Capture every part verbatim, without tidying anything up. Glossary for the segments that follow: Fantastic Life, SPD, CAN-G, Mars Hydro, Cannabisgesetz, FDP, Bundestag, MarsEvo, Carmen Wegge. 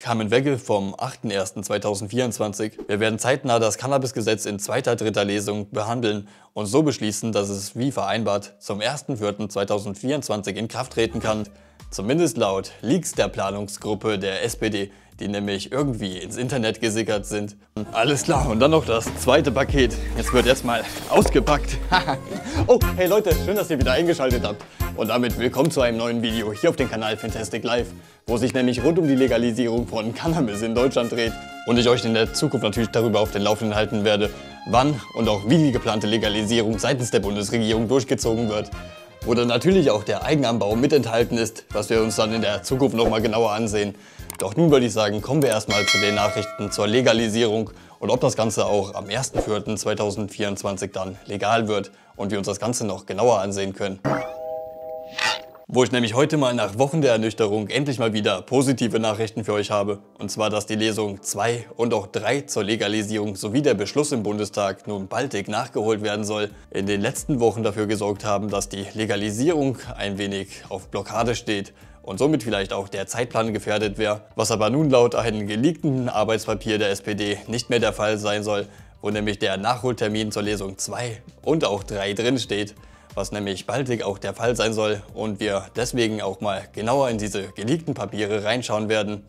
Carmen Wegge vom achten ersten zweitausendvierundzwanzig. Wir werden zeitnah das Cannabisgesetz in zweiter, dritter Lesung behandeln und so beschließen, dass es wie vereinbart zum ersten vierten zweitausendvierundzwanzig in Kraft treten kann. Zumindest laut Leaks der Planungsgruppe der S P D, die nämlich irgendwie ins Internet gesickert sind. Alles klar, und dann noch das zweite Paket. Jetzt wird erstmal ausgepackt. Oh, hey Leute, schön, dass ihr wieder eingeschaltet habt. Und damit willkommen zu einem neuen Video hier auf dem Kanal Fantastic Life, wo sich nämlich rund um die Legalisierung von Cannabis in Deutschland dreht und ich euch in der Zukunft natürlich darüber auf den Laufenden halten werde, wann und auch wie die geplante Legalisierung seitens der Bundesregierung durchgezogen wird. Oder natürlich auch der Eigenanbau mit enthalten ist, was wir uns dann in der Zukunft nochmal genauer ansehen. Doch nun würde ich sagen, kommen wir erstmal zu den Nachrichten zur Legalisierung und ob das Ganze auch am ersten vierten zweitausendvierundzwanzig dann legal wird und wir uns das Ganze noch genauer ansehen können. Wo ich nämlich heute mal nach Wochen der Ernüchterung endlich mal wieder positive Nachrichten für euch habe. Und zwar, dass die Lesungen zwei und auch drei zur Legalisierung sowie der Beschluss im Bundestag nun baldig nachgeholt werden soll, in den letzten Wochen dafür gesorgt haben, dass die Legalisierung ein wenig auf Blockade steht und somit vielleicht auch der Zeitplan gefährdet wäre, was aber nun laut einem geleakten Arbeitspapier der S P D nicht mehr der Fall sein soll, wo nämlich der Nachholtermin zur Lesung zwei und auch drei drin steht. Was nämlich baldig auch der Fall sein soll und wir deswegen auch mal genauer in diese geleakten Papiere reinschauen werden.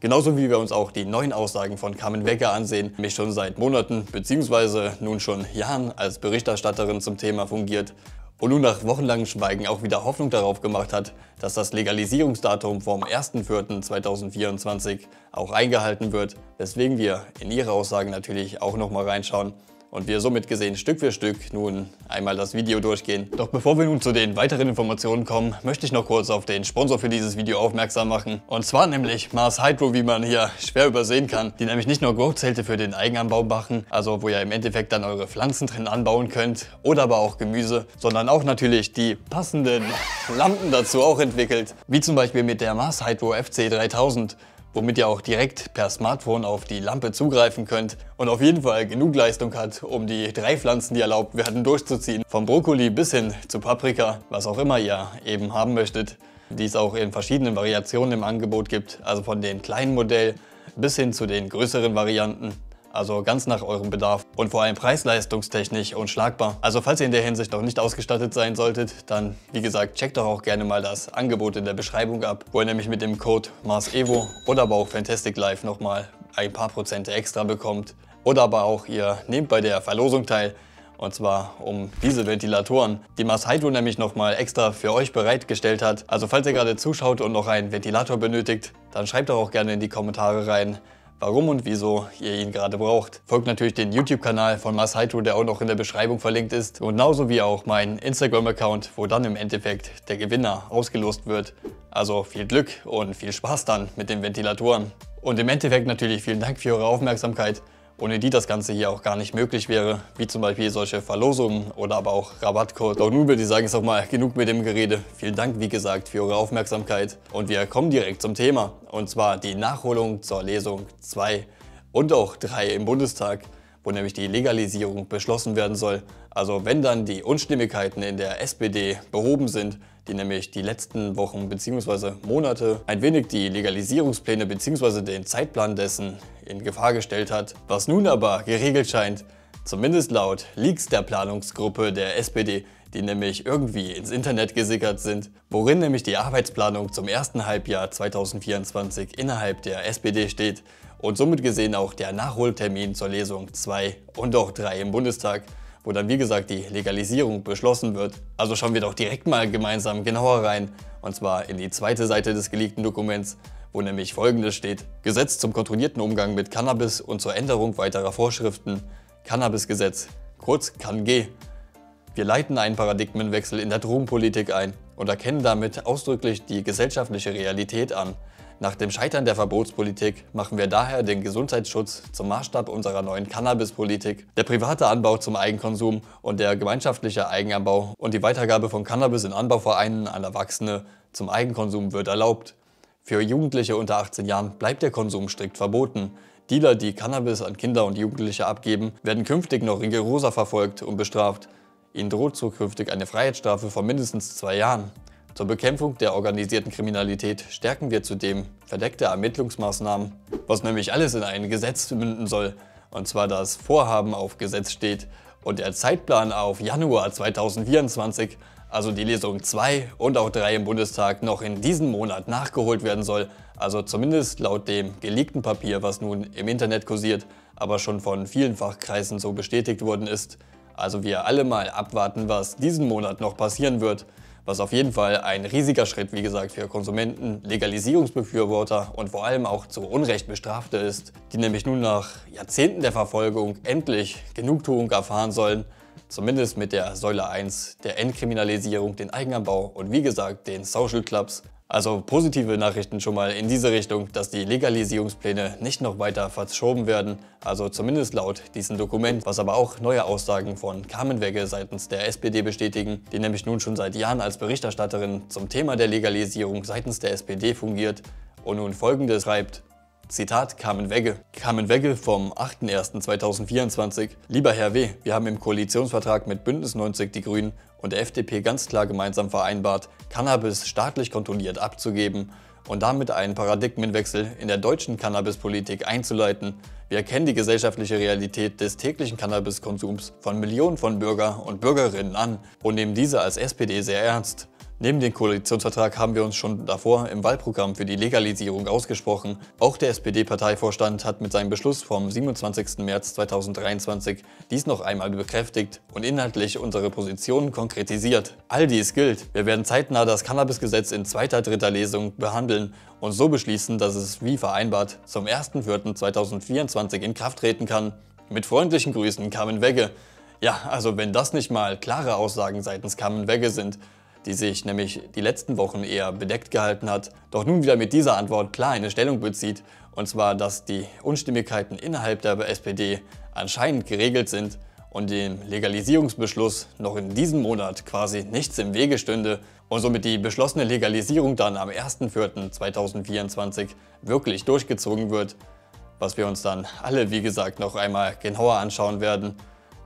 Genauso wie wir uns auch die neuen Aussagen von Carmen Wegge ansehen, die mich schon seit Monaten bzw. nun schon Jahren als Berichterstatterin zum Thema fungiert und nun nach wochenlangem Schweigen auch wieder Hoffnung darauf gemacht hat, dass das Legalisierungsdatum vom ersten vierten zweitausendvierundzwanzig auch eingehalten wird, weswegen wir in ihre Aussagen natürlich auch nochmal reinschauen. Und wir somit gesehen Stück für Stück nun einmal das Video durchgehen. Doch bevor wir nun zu den weiteren Informationen kommen, möchte ich noch kurz auf den Sponsor für dieses Video aufmerksam machen. Und zwar nämlich Mars Hydro, wie man hier schwer übersehen kann, die nämlich nicht nur Großzelte für den Eigenanbau machen, also wo ihr im Endeffekt dann eure Pflanzen drin anbauen könnt oder aber auch Gemüse, sondern auch natürlich die passenden Lampen dazu auch entwickelt, wie zum Beispiel mit der Mars Hydro F C dreitausend. Womit ihr auch direkt per Smartphone auf die Lampe zugreifen könnt und auf jeden Fall genug Leistung hat, um die drei Pflanzen, die erlaubt werden, durchzuziehen. Vom Brokkoli bis hin zu Paprika, was auch immer ihr eben haben möchtet, die es auch in verschiedenen Variationen im Angebot gibt, also von dem kleinen Modell bis hin zu den größeren Varianten. Also ganz nach eurem Bedarf und vor allem preis-leistungstechnisch unschlagbar. Also falls ihr in der Hinsicht noch nicht ausgestattet sein solltet, dann wie gesagt, checkt doch auch gerne mal das Angebot in der Beschreibung ab, wo ihr nämlich mit dem Code MarsEvo oder aber auch Fantastic Life nochmal ein paar Prozente extra bekommt. Oder aber auch ihr nehmt bei der Verlosung teil. Und zwar um diese Ventilatoren, die Mars Hydro nämlich nochmal extra für euch bereitgestellt hat. Also falls ihr gerade zuschaut und noch einen Ventilator benötigt, dann schreibt doch auch gerne in die Kommentare rein, warum und wieso ihr ihn gerade braucht. Folgt natürlich den YouTube-Kanal von Mars Hydro, der auch noch in der Beschreibung verlinkt ist. Genauso wie auch meinen Instagram-Account, wo dann im Endeffekt der Gewinner ausgelost wird. Also viel Glück und viel Spaß dann mit den Ventilatoren. Und im Endeffekt natürlich vielen Dank für eure Aufmerksamkeit, ohne die das Ganze hier auch gar nicht möglich wäre, wie zum Beispiel solche Verlosungen oder aber auch Rabattcodes. Doch nun würde ich sagen, ist auch mal genug mit dem Gerede. Vielen Dank, wie gesagt, für eure Aufmerksamkeit und wir kommen direkt zum Thema und zwar die Nachholung zur Lesung zwei und auch drei im Bundestag, wo nämlich die Legalisierung beschlossen werden soll. Also wenn dann die Unstimmigkeiten in der S P D behoben sind, die nämlich die letzten Wochen bzw. Monate ein wenig die Legalisierungspläne bzw. den Zeitplan dessen in Gefahr gestellt hat. Was nun aber geregelt scheint, zumindest laut Leaks der Planungsgruppe der S P D, die nämlich irgendwie ins Internet gesickert sind, worin nämlich die Arbeitsplanung zum ersten Halbjahr zweitausendvierundzwanzig innerhalb der S P D steht und somit gesehen auch der Nachholtermin zur Lesung zwei und auch drei im Bundestag, wo dann wie gesagt die Legalisierung beschlossen wird. Also schauen wir doch direkt mal gemeinsam genauer rein, und zwar in die zweite Seite des geleakten Dokuments, wo nämlich Folgendes steht: Gesetz zum kontrollierten Umgang mit Cannabis und zur Änderung weiterer Vorschriften, Cannabisgesetz, kurz C A N G. Wir leiten einen Paradigmenwechsel in der Drogenpolitik ein und erkennen damit ausdrücklich die gesellschaftliche Realität an. Nach dem Scheitern der Verbotspolitik machen wir daher den Gesundheitsschutz zum Maßstab unserer neuen Cannabispolitik. Der private Anbau zum Eigenkonsum und der gemeinschaftliche Eigenanbau und die Weitergabe von Cannabis in Anbauvereinen an Erwachsene zum Eigenkonsum wird erlaubt. Für Jugendliche unter achtzehn Jahren bleibt der Konsum strikt verboten. Dealer, die Cannabis an Kinder und Jugendliche abgeben, werden künftig noch rigoroser verfolgt und bestraft. Ihnen droht zukünftig eine Freiheitsstrafe von mindestens zwei Jahren. Zur Bekämpfung der organisierten Kriminalität stärken wir zudem verdeckte Ermittlungsmaßnahmen, was nämlich alles in ein Gesetz münden soll, und zwar das Vorhaben auf Gesetz steht und der Zeitplan auf Januar zweitausendvierundzwanzig, also die Lesung zwei und auch drei im Bundestag, noch in diesem Monat nachgeholt werden soll, also zumindest laut dem geleakten Papier, was nun im Internet kursiert, aber schon von vielen Fachkreisen so bestätigt worden ist. Also wir alle mal abwarten, was diesen Monat noch passieren wird. Was auf jeden Fall ein riesiger Schritt, wie gesagt, für Konsumenten, Legalisierungsbefürworter und vor allem auch zu Unrecht Bestrafte ist, die nämlich nun nach Jahrzehnten der Verfolgung endlich Genugtuung erfahren sollen, zumindest mit der Säule eins, der Entkriminalisierung, den Eigenanbau und wie gesagt den Social Clubs. Also positive Nachrichten schon mal in diese Richtung, dass die Legalisierungspläne nicht noch weiter verschoben werden, also zumindest laut diesem Dokument, was aber auch neue Aussagen von Carmen Wegge seitens der S P D bestätigen, die nämlich nun schon seit Jahren als Berichterstatterin zum Thema der Legalisierung seitens der S P D fungiert und nun Folgendes schreibt. Zitat Carmen Wegge. Carmen Wegge vom achten ersten zweitausendvierundzwanzig. Lieber Herr W., wir haben im Koalitionsvertrag mit Bündnis neunzig Die Grünen und der F D P ganz klar gemeinsam vereinbart, Cannabis staatlich kontrolliert abzugeben und damit einen Paradigmenwechsel in der deutschen Cannabispolitik einzuleiten. Wir erkennen die gesellschaftliche Realität des täglichen Cannabiskonsums von Millionen von Bürger und Bürgerinnen an und nehmen diese als S P D sehr ernst. Neben dem Koalitionsvertrag haben wir uns schon davor im Wahlprogramm für die Legalisierung ausgesprochen. Auch der S P D-Parteivorstand hat mit seinem Beschluss vom siebenundzwanzigsten März zweitausenddreiundzwanzig dies noch einmal bekräftigt und inhaltlich unsere Positionen konkretisiert. All dies gilt. Wir werden zeitnah das Cannabisgesetz in zweiter, dritter Lesung behandeln und so beschließen, dass es wie vereinbart zum ersten vierten zweitausendvierundzwanzig in Kraft treten kann. Mit freundlichen Grüßen, Carmen Wegge. Ja, also wenn das nicht mal klare Aussagen seitens Carmen Wegge sind, die sich nämlich die letzten Wochen eher bedeckt gehalten hat, doch nun wieder mit dieser Antwort klar eine Stellung bezieht, und zwar, dass die Unstimmigkeiten innerhalb der S P D anscheinend geregelt sind und dem Legalisierungsbeschluss noch in diesem Monat quasi nichts im Wege stünde und somit die beschlossene Legalisierung dann am ersten vierten zweitausendvierundzwanzig wirklich durchgezogen wird, was wir uns dann alle, wie gesagt, noch einmal genauer anschauen werden.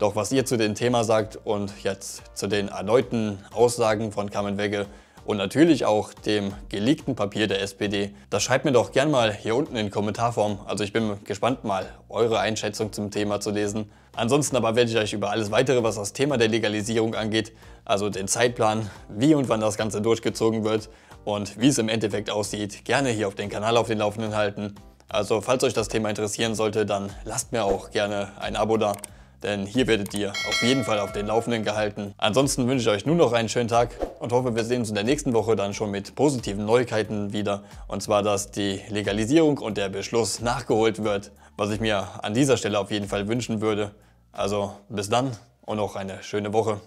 Doch was ihr zu dem Thema sagt und jetzt zu den erneuten Aussagen von Carmen Wegge und natürlich auch dem geleakten Papier der S P D, das schreibt mir doch gern mal hier unten in Kommentarform. Also ich bin gespannt, mal eure Einschätzung zum Thema zu lesen. Ansonsten aber werde ich euch über alles weitere, was das Thema der Legalisierung angeht, also den Zeitplan, wie und wann das Ganze durchgezogen wird und wie es im Endeffekt aussieht, gerne hier auf den Kanal auf den Laufenden halten. Also falls euch das Thema interessieren sollte, dann lasst mir auch gerne ein Abo da. Denn hier werdet ihr auf jeden Fall auf den Laufenden gehalten. Ansonsten wünsche ich euch nun noch einen schönen Tag und hoffe, wir sehen uns in der nächsten Woche dann schon mit positiven Neuigkeiten wieder. Und zwar, dass die Legalisierung und der Beschluss nachgeholt wird, was ich mir an dieser Stelle auf jeden Fall wünschen würde. Also bis dann und noch eine schöne Woche.